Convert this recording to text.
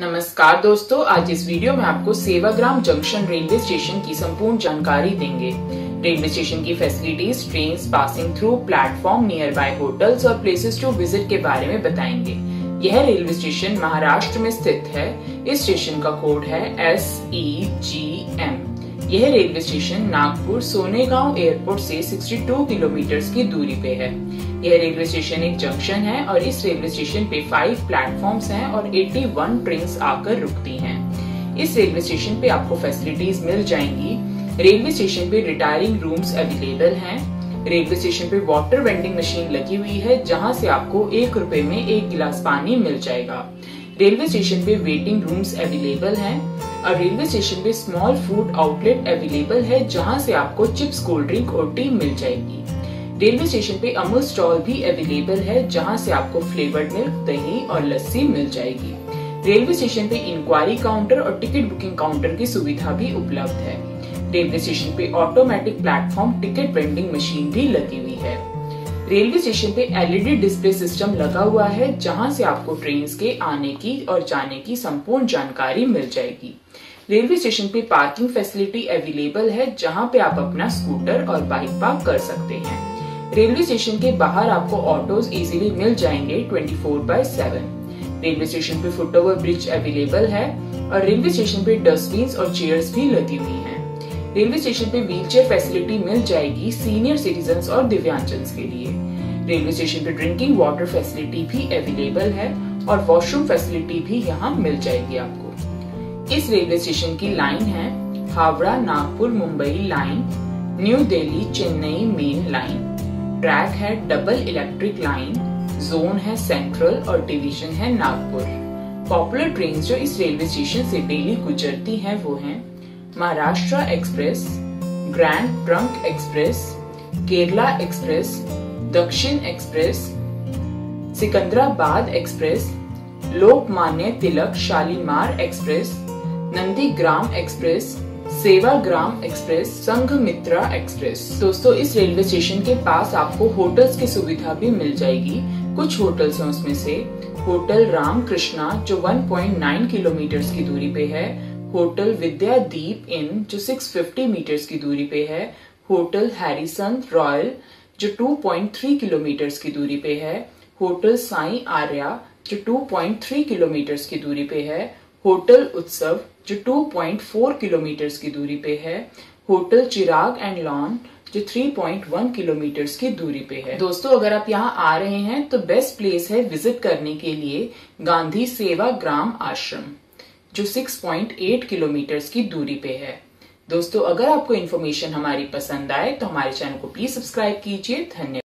नमस्कार दोस्तों, आज इस वीडियो में आपको सेवाग्राम जंक्शन रेलवे स्टेशन की संपूर्ण जानकारी देंगे। रेलवे स्टेशन की facilities, trains passing through, platform, near by hotels और प्लेसेस टू विजिट के बारे में बताएंगे। यह रेलवे स्टेशन महाराष्ट्र में स्थित है। इस स्टेशन का कोड है SEGM। यह railway station Nagpur Sonegaon airport से 62 किलोमीटर की दूरी पे है। यह रेलवे स्टेशन एक जंक्शन है और इस रेलवे स्टेशन पे 5 प्लेटफॉर्म्स हैं और 81 ट्रेन्स आकर रुकती हैं। इस रेलवे स्टेशन पे आपको फैसिलिटीज मिल जाएंगी। रेलवे स्टेशन पे रिटायरिंग रूम्स अवेलेबल हैं। रेलवे स्टेशन पे वाटर वेंडिंग मशीन लगी हुई है, जहां से आपको 1 रुपए में 1 गिलास पानी मिल जाएगा। रेलवे स्टेशन पे वेटिंग रूम्स अवेलेबल हैं और रेलवे स्टेशन पे स्मॉल फूड आउटलेट अवेलेबल है, जहाँ से आपको चिप्स, कोल्ड ड्रिंक और टी मिल जाएगी। रेलवे स्टेशन पे अमूल स्टॉल भी अवेलेबल है, जहां से आपको फ्लेवर्ड मिल्क, दही और लस्सी मिल जाएगी। रेलवे स्टेशन पे इंक्वायरी काउंटर और टिकट बुकिंग काउंटर की सुविधा भी उपलब्ध है। रेलवे स्टेशन पे automatic platform ticket vending machine भी लगी हुई है। रेलवे स्टेशन पे LED डिस्प्ले सिस्टम लगा हुआ है, जहाँ से आपको ट्रेन्स के आने की और जाने की संपूर्ण जानकारी मिल जाएगी। रेलवे स्टेशन पे पार्किंग फैसिलिटी अवेलेबल है, जहाँ पे आप अपना स्कूटर और बाइक पार्क कर सकते हैं। रेलवे स्टेशन के बाहर आपको ऑटोज इजीली मिल जाएंगे 24/7। रेलवे स्टेशन पे फुटओवर ब्रिज अवेलेबल है और रेलवे स्टेशन पे डस्टबिन्स और चेयर्स भी लगी हुई हैं। रेलवे स्टेशन पे व्हीलचेयर फैसिलिटी मिल जाएगी सीनियर सिटीजन और दिव्यांगजन के लिए। रेलवे स्टेशन पे ड्रिंकिंग वाटर फैसिलिटी भी अवेलेबल है और वॉशरूम फैसिलिटी भी यहाँ मिल जाएगी आपको। इस रेलवे स्टेशन की लाइन है Howrah Nagpur Mumbai line, new Delhi Chennai main line. Track है डबल इलेक्ट्रिक लाइन, जोन है सेंट्रल और डिवीजन है नागपुर। पॉपुलर ट्रेन जो इस रेलवे स्टेशन से डेली गुजरती हैं वो हैं Maharashtra express, grand trunk express, Kerala express, Dakshin express, Secunderabad express, Lokmanya Tilak Shalimar express, Nandi ग्राम express, Sevagram express, Sanghamitra express. दोस्तों, इस रेलवे स्टेशन के पास आपको होटल्स की सुविधा भी मिल जाएगी। कुछ होटल्स हैं, उसमें से होटल रामकृष्णा जो 1.9 किलोमीटर की दूरी पे है, होटल विद्यादीप इन जो 650 मीटर्स की दूरी पे है, होटल हैरिसन रॉयल जो 2.3 किलोमीटर की दूरी पे है, होटल साई आर्या जो 2.3 किलोमीटर की दूरी पे है, होटल उत्सव जो 2.4 किलोमीटर की दूरी पे है, होटल चिराग एंड लॉन जो 3.1 किलोमीटर की दूरी पे है। दोस्तों, अगर आप यहाँ आ रहे हैं तो बेस्ट प्लेस है विजिट करने के लिए गांधी सेवाग्राम आश्रम जो 6.8 किलोमीटर की दूरी पे है। दोस्तों, अगर आपको इन्फॉर्मेशन हमारी पसंद आए तो हमारे चैनल को प्लीज सब्सक्राइब कीजिए। धन्यवाद।